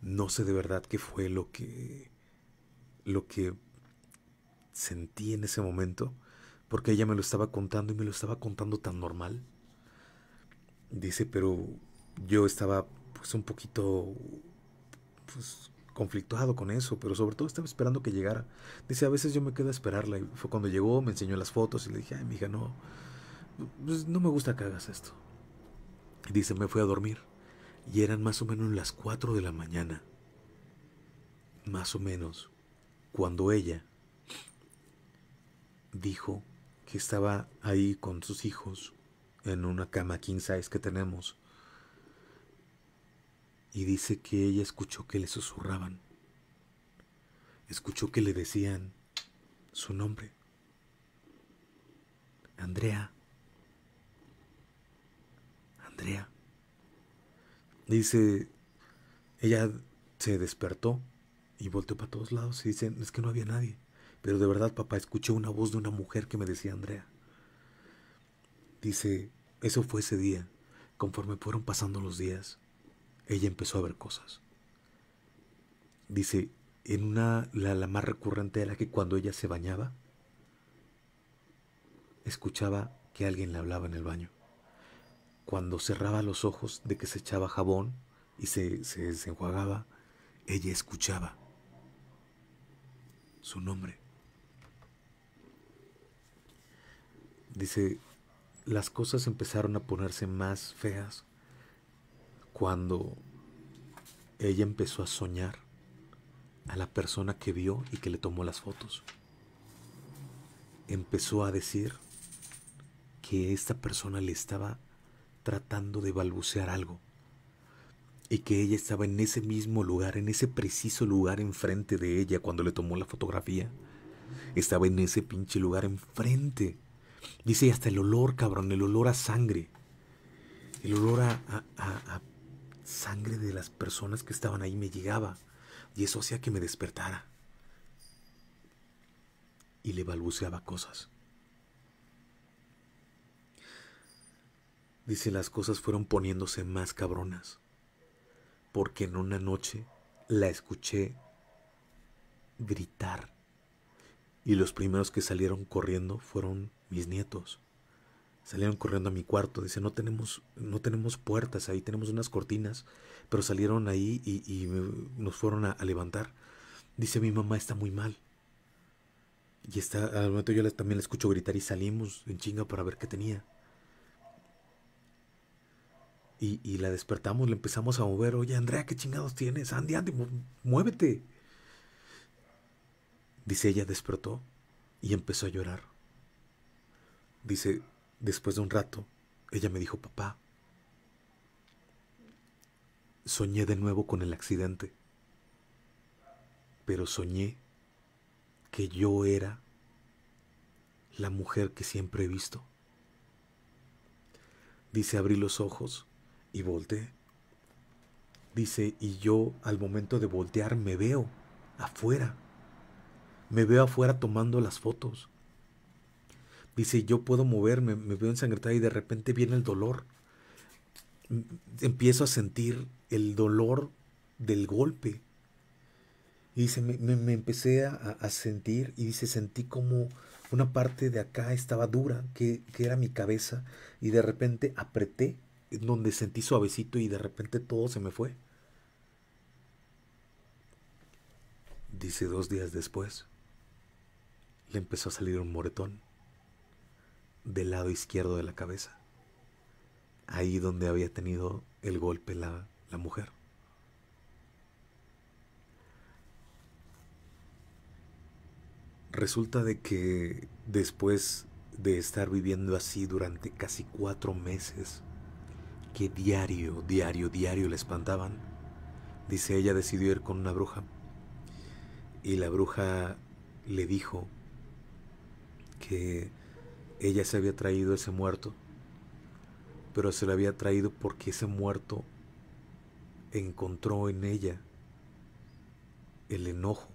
no sé de verdad qué fue lo que sentí en ese momento, porque ella me lo estaba contando y me lo estaba contando tan normal. Dice, pero yo estaba pues un poquito pues conflictuado con eso, pero sobre todo estaba esperando que llegara. Dice, a veces yo me quedo a esperarla, y fue cuando llegó, me enseñó las fotos y le dije, ay, mija, no, pues no me gusta que hagas esto. Dice, me fui a dormir y eran más o menos las 4 de la mañana, más o menos, cuando ella dijo que estaba ahí con sus hijos en una cama king size que tenemos. Y dice que ella escuchó que le susurraban. Escuchó que le decían su nombre. Andrea. Andrea. Dice, ella se despertó y volteó para todos lados. Y dice, es que no había nadie. Pero de verdad, papá, escuché una voz de una mujer que me decía Andrea. Dice, eso fue ese día. Conforme fueron pasando los días, ella empezó a ver cosas. Dice, en la más recurrente era que cuando ella se bañaba, escuchaba que alguien le hablaba en el baño. Cuando cerraba los ojos de que se echaba jabón y se enjuagaba, ella escuchaba su nombre. Dice, las cosas empezaron a ponerse más feas cuando ella empezó a soñar a la persona que vio y que le tomó las fotos. Empezó a decir que esta persona le estaba tratando de balbucear algo y que ella estaba en ese mismo lugar, en ese preciso lugar enfrente de ella cuando le tomó la fotografía. Estaba en ese pinche lugar enfrente. Dice, hasta el olor, cabrón, el olor a sangre. El olor a sangre de las personas que estaban ahí me llegaba. Y eso hacía que me despertara. Y le balbuceaba cosas. Dice, las cosas fueron poniéndose más cabronas. Porque en una noche la escuché gritar. Y los primeros que salieron corriendo fueron mis nietos. Salieron corriendo a mi cuarto. Dice, no tenemos puertas ahí, tenemos unas cortinas, pero salieron ahí y nos fueron a levantar. Dice, mi mamá está muy mal. Y está, al momento yo también la escucho gritar y salimos en chinga para ver qué tenía. Y la despertamos, le empezamos a mover. Oye, Andrea, ¿qué chingados tienes? Andy, muévete. Dice, ella despertó y empezó a llorar. Dice, después de un rato, ella me dijo, papá, soñé de nuevo con el accidente, pero soñé que yo era la mujer que siempre he visto. Dice, abrí los ojos y volteé. Dice, y yo al momento de voltear me veo afuera. Me veo afuera tomando las fotos. Dice, yo puedo moverme, me veo ensangrentada y de repente viene el dolor. Empiezo a sentir el dolor del golpe. Y dice, me empecé a sentir, y dice, sentí como una parte de acá estaba dura, que era mi cabeza, y de repente apreté, donde sentí suavecito y de repente todo se me fue. Dice, 2 días después, le empezó a salir un moretón del lado izquierdo de la cabeza, ahí donde había tenido el golpe la mujer. Resulta de que después de estar viviendo así durante casi 4 meses, que diario le espantaban, dice, ella decidió ir con una bruja, y la bruja le dijo que ella se había traído ese muerto, pero se lo había traído porque ese muerto encontró en ella el enojo.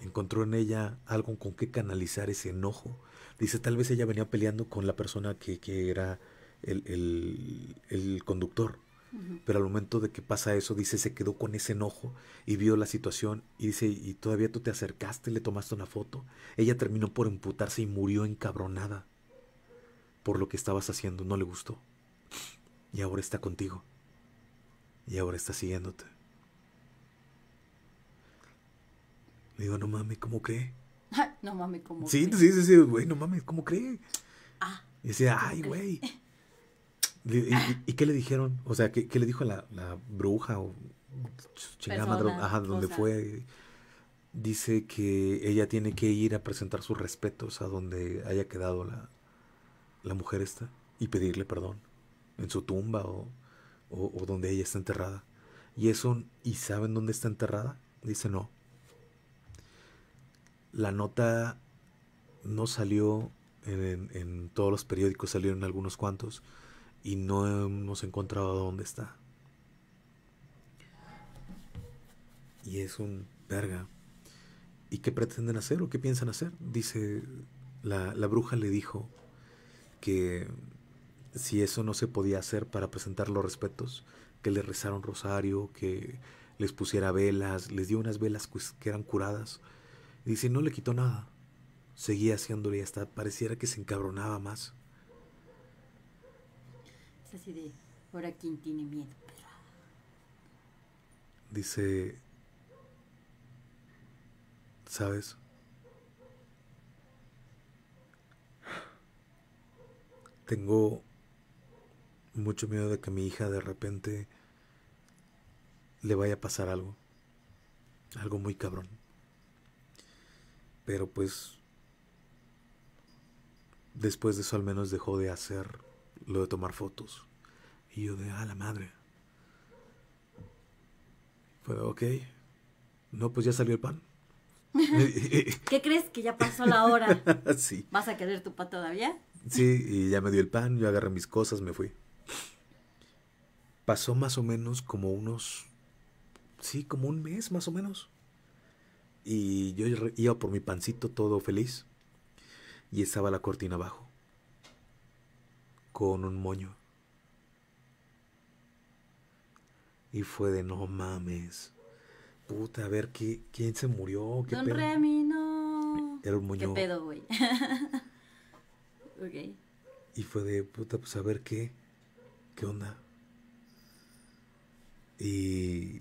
Encontró en ella algo con que canalizar ese enojo. Dice, tal vez ella venía peleando con la persona que era el conductor. Pero al momento de que pasa eso, dice, se quedó con ese enojo y vio la situación. Y dice, y todavía tú te acercaste, le tomaste una foto. Ella terminó por emputarse y murió encabronada por lo que estabas haciendo. No le gustó. Y ahora está contigo. Y ahora está siguiéndote. Le digo, no mames, ¿cómo cree? No mames, ¿cómo cree? Sí, güey, no mames, ¿cómo cree? Y decía, ay, güey. ¿Y qué le dijeron? O sea, ¿qué le dijo la bruja? O chingada madre, ajá, donde fue. Dice que ella tiene que ir a presentar sus respetos a donde haya quedado la mujer esta y pedirle perdón en su tumba o donde ella está enterrada. ¿Y eso? ¿Y saben dónde está enterrada? Dice, no. La nota no salió en todos los periódicos, salieron algunos cuantos, y no hemos encontrado dónde está. Y es un verga. ¿Y qué pretenden hacer o qué piensan hacer? Dice, la bruja le dijo que si eso no se podía hacer para presentar los respetos, que le rezara un rosario, que les pusiera velas, les dio unas velas que eran curadas. Dice, no le quitó nada. Seguía haciéndole y hasta pareciera que se encabronaba más. Es así de, ahora quién tiene miedo, perra. Dice, ¿sabes? Tengo mucho miedo de que a mi hija de repente le vaya a pasar algo. Algo muy cabrón. Pero pues después de eso al menos dejó de hacer lo de tomar fotos. Y yo de, ah, la madre. Pues ok. No, pues ya salió el pan. ¿Qué crees? Que ya pasó la hora. Sí. ¿Vas a querer tu pan todavía? Sí, y ya me dio el pan, yo agarré mis cosas, me fui. Pasó más o menos como unos... sí, como un mes más o menos. Y yo iba por mi pancito todo feliz. Y estaba la cortina abajo. Con un moño. Y fue de, no mames. Puta, a ver, ¿quién se murió? ¿Qué Don pedo? Remy, no. Era un moño. ¿Qué pedo, güey? Okay. Y fue de, puta, pues a ver qué onda. Y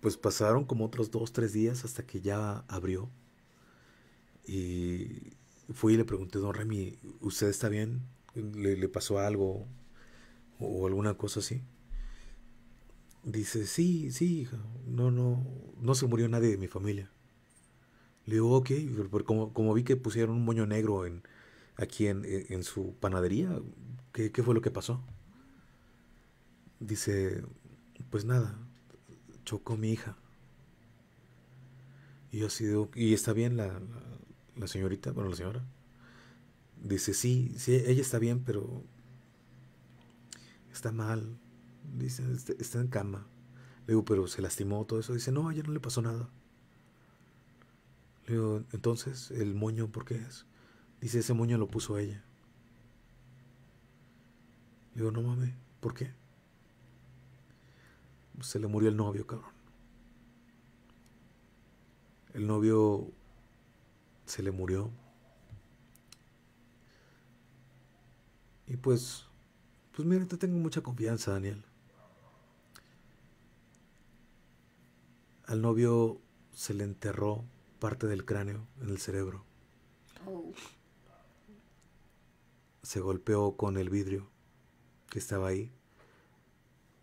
pues pasaron como otros 2, 3 días hasta que ya abrió. Y fui y le pregunté, Don Remy, ¿usted está bien? ¿Le pasó algo? ¿O alguna cosa así? Dice, sí, hija, no se murió nadie de mi familia. Le digo, ok, pero como vi que pusieron un moño negro aquí en su panadería, ¿qué fue lo que pasó? Dice, pues nada, chocó mi hija. Y yo así digo, ¿y está bien la señorita? Bueno, la señora. Dice, sí, ella está bien, pero está mal. Dice, está en cama. Le digo, pero ¿se lastimó todo eso? Dice, no, a ella no le pasó nada. Le digo, entonces, ¿el moño por qué es? Dice, ese moño lo puso ella. Le digo, no mames, ¿por qué? Se le murió el novio, cabrón. El novio se le murió. Y pues mira, te tengo mucha confianza, Daniel. Al novio se le enterró parte del cráneo en el cerebro. Oh. Se golpeó con el vidrio que estaba ahí.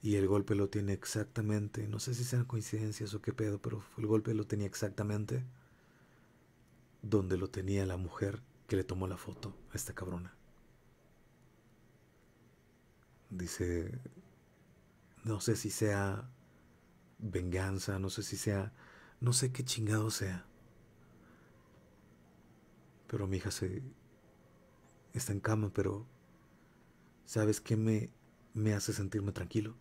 Y el golpe lo tiene exactamente. No sé si sean coincidencias o qué pedo, pero el golpe lo tenía exactamente donde lo tenía la mujer que le tomó la foto a esta cabrona. Dice, no sé si sea venganza, no sé si sea, no sé qué chingado sea. Pero mi hija está en cama, pero ¿sabes qué me hace sentirme tranquilo?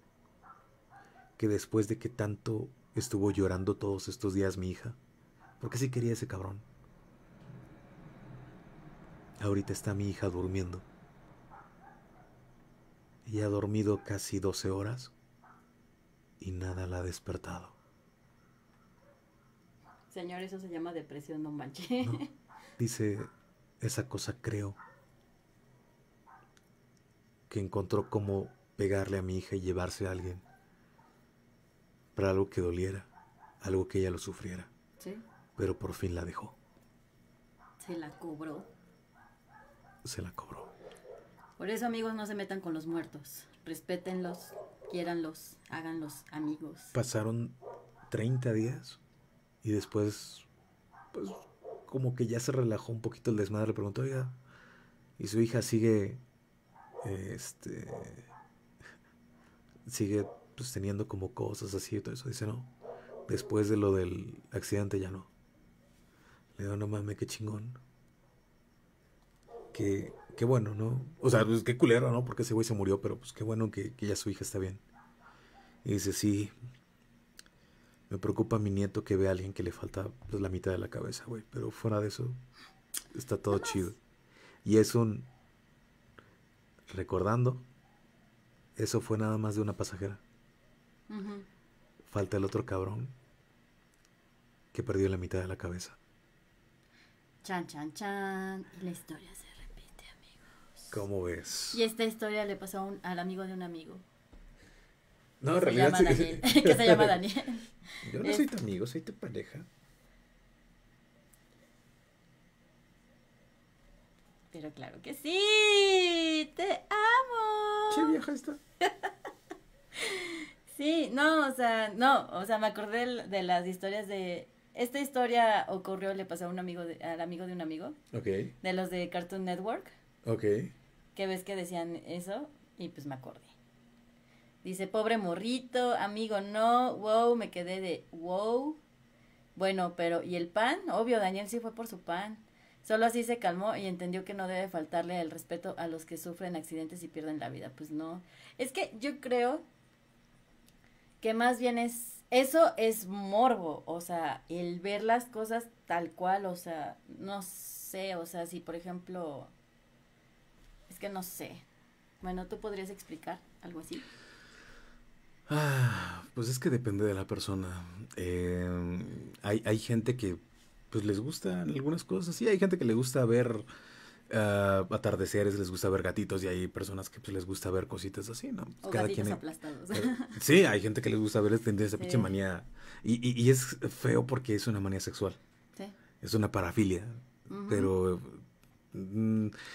Que después de que tanto estuvo llorando todos estos días mi hija, porque sí quería ese cabrón, ahorita está mi hija durmiendo. Y ha dormido casi 12 horas y nada la ha despertado. Señor, eso se llama depresión, no manches. No. Dice, esa cosa creo que encontró cómo pegarle a mi hija y llevarse a alguien para algo que doliera, algo que ella lo sufriera. Sí. Pero por fin la dejó. Se la cobró. Se la cobró. Por eso, amigos, no se metan con los muertos. Respétenlos, quiéranlos, háganlos amigos. Pasaron 30 días y después, pues, como que ya se relajó un poquito el desmadre. Le preguntó, oiga, ¿y su hija sigue, sigue, pues, teniendo como cosas así y todo eso? Dice, no, después de lo del accidente ya no. Le digo, no mames, qué chingón. Qué bueno, ¿no? O sea, pues qué culero, ¿no? Porque ese güey se murió, pero pues qué bueno que ya su hija está bien. Y dice, sí, me preocupa mi nieto que vea a alguien que le falta, pues, la mitad de la cabeza, güey. Pero fuera de eso, está todo chido. Y es un... recordando, eso fue nada más de una pasajera. Uh-huh. Falta el otro cabrón que perdió la mitad de la cabeza. Chan, chan, chan. Y la historia se repite, amigos. ¿Cómo ves? Y esta historia le pasó al amigo de un amigo. No, en realidad se llama Daniel. Que se llama Daniel. Yo no soy tu amigo, soy tu pareja. Pero claro que sí, te amo. Che vieja esta. Sí, no, o sea, me acordé de las historias de... Esta historia ocurrió, le pasó a un amigo, al amigo de un amigo. Ok. De los de Cartoon Network. Ok. Que ves que decían eso, y pues me acordé. Dice, pobre morrito, amigo, no, wow, me quedé de wow. Bueno, pero, ¿y el pan? Obvio, Daniel sí fue por su pan. Solo así se calmó y entendió que no debe faltarle el respeto a los que sufren accidentes y pierden la vida. Pues no, es que yo creo que más bien es, eso es morbo, o sea, el ver las cosas tal cual, o sea, no sé, o sea, si por ejemplo, es que no sé, bueno, ¿tú podrías explicar algo así? Ah, pues es que depende de la persona, hay gente que pues les gustan algunas cosas, sí, hay gente que le gusta ver atardeceres, les gusta ver gatitos, y hay personas que pues les gusta ver cositas así, ¿no? O cada quien aplastados. Sí, hay gente que les gusta ver esa pinche manía, y es feo porque es una manía sexual, sí. Es una parafilia, pero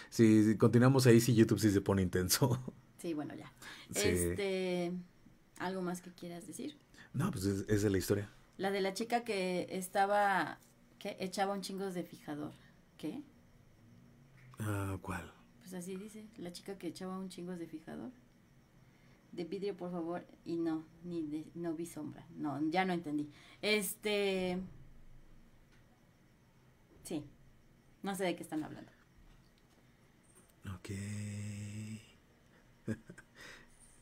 si continuamos ahí, sí, YouTube sí se pone intenso. Sí, bueno, ya. Sí. ¿Algo más que quieras decir? No, pues es de la historia. La de la chica que estaba... ¿Qué? Echaba un chingo de fijador. ¿Qué? ¿Cuál? Pues así dice, la chica que echaba un chingo de fijador. De vidrio, por favor. Y no, no vi sombra. No, ya no entendí. Sí. No sé de qué están hablando. Ok.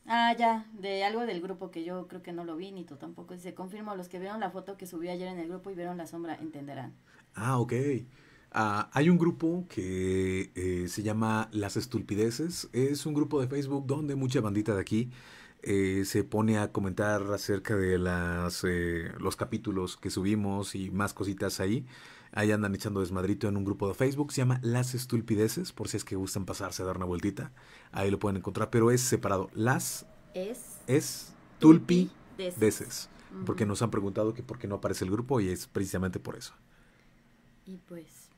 Ah, ya, de algo del grupo que yo creo que no lo vi, ni tú tampoco. Dice, confirmo, los que vieron la foto que subí ayer en el grupo y vieron la sombra, entenderán. Ah, ok. Hay un grupo que se llama Las Estulpideces. Es un grupo de Facebook donde mucha bandita de aquí se pone a comentar acerca de los capítulos que subimos y más cositas ahí. Ahí andan echando desmadrito en un grupo de Facebook, se llama Las Estulpideces, por si es que gustan pasarse a dar una vueltita, ahí lo pueden encontrar, pero es separado, Las Estulpideces, porque nos han preguntado que por qué no aparece el grupo y es precisamente por eso. Y pues,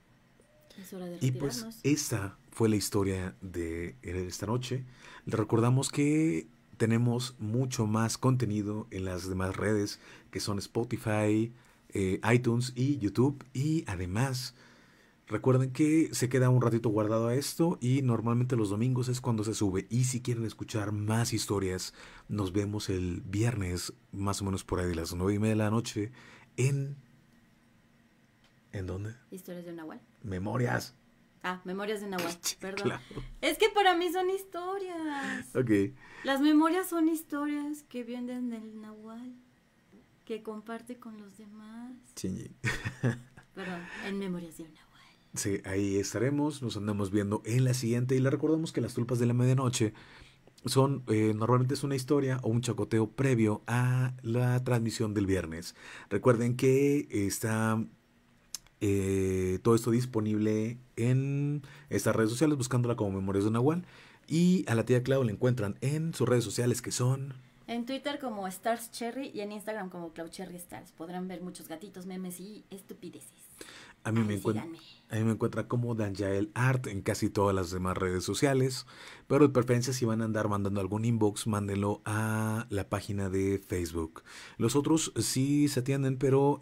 es hora de retirarnos. Y pues, esa fue la historia de esta noche. Le recordamos que tenemos mucho más contenido en las demás redes, que son Spotify, iTunes y YouTube, y además recuerden que se queda un ratito guardado a esto y normalmente los domingos es cuando se sube, y si quieren escuchar más historias nos vemos el viernes más o menos por ahí de las 9:30 de la noche ¿en dónde? Historias de un Nahual. Memorias. Ah, Memorias de un Nahual, perdón. Claro. Es que para mí son historias. Ok. Las memorias son historias que vienen del Nahual, que comparte con los demás. Sí. Perdón, en Memorias de un Nahual. Sí, ahí estaremos, nos andamos viendo en la siguiente, y le recordamos que Las Tulpas de la Medianoche son, normalmente es una historia o un chacoteo previo a la transmisión del viernes. Recuerden que está todo esto disponible en estas redes sociales, buscándola como Memorias de un Nahual, y a la tía Clau la encuentran en sus redes sociales, que son... En Twitter como Stars Cherry y en Instagram como Clau Cherry Stars. Podrán ver muchos gatitos, memes y estupideces. A mí me encuentra como DanyaelArt en casi todas las demás redes sociales. Pero de preferencia, si van a andar mandando algún inbox, mándenlo a la página de Facebook. Los otros sí se atienden, pero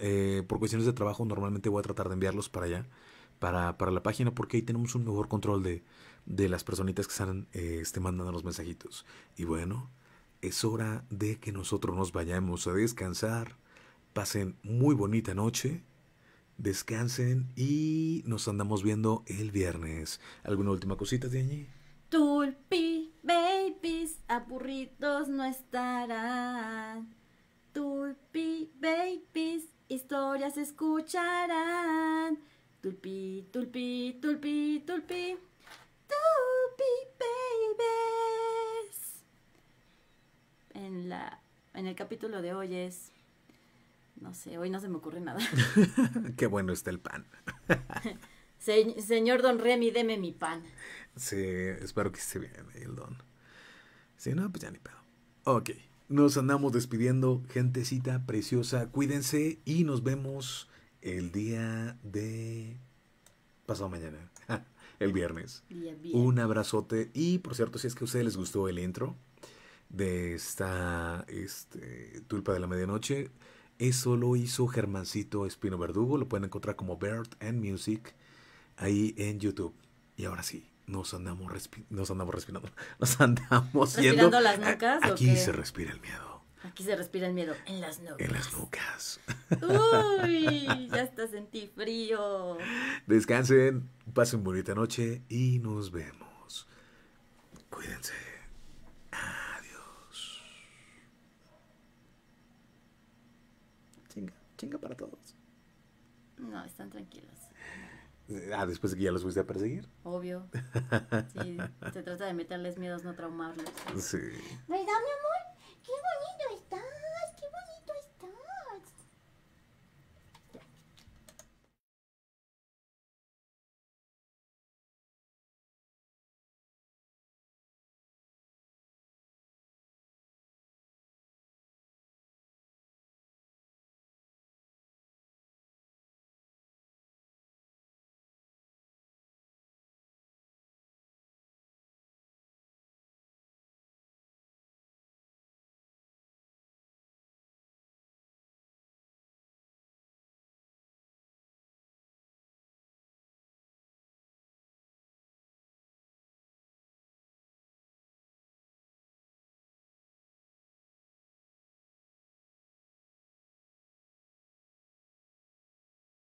por cuestiones de trabajo normalmente voy a tratar de enviarlos para allá. Para la página, porque ahí tenemos un mejor control de las personitas que están mandando los mensajitos. Y bueno... Es hora de que nosotros nos vayamos a descansar. Pasen muy bonita noche. Descansen y nos andamos viendo el viernes. ¿Alguna última cosita de allí? Tulpi babies, aburridos no estarán. Tulpi babies, historias escucharán. Tulpi, tulpi, tulpi, tulpi. Tulpi babies. En el capítulo de hoy es... No sé, hoy no se me ocurre nada. Qué bueno está el pan. Señor Don Remy, deme mi pan. Sí, espero que esté bien el don. Si no, pues ya ni pedo. Ok, nos andamos despidiendo, gentecita preciosa. Cuídense y nos vemos el día de... pasado mañana. El viernes. Un abrazote. Y por cierto, si es que a ustedes les gustó el intro de esta Tulpa de la Medianoche, eso lo hizo Germancito Espino Verdugo. Lo pueden encontrar como Bird and Music ahí en YouTube. Y ahora sí, nos andamos respirando las nucas. Aquí se respira el miedo. Aquí se respira el miedo, en las nucas. En las nucas. Uy, ya hasta sentí frío. Descansen, pasen bonita noche y nos vemos. Cuídense. Adiós. Chinga, chinga para todos. No, están tranquilos. Ah, después de que ya los fuiste a perseguir. Obvio. Sí, se trata de meterles miedos, no traumarlos. Sí. ¿Verdad, mi amor? ¿Qué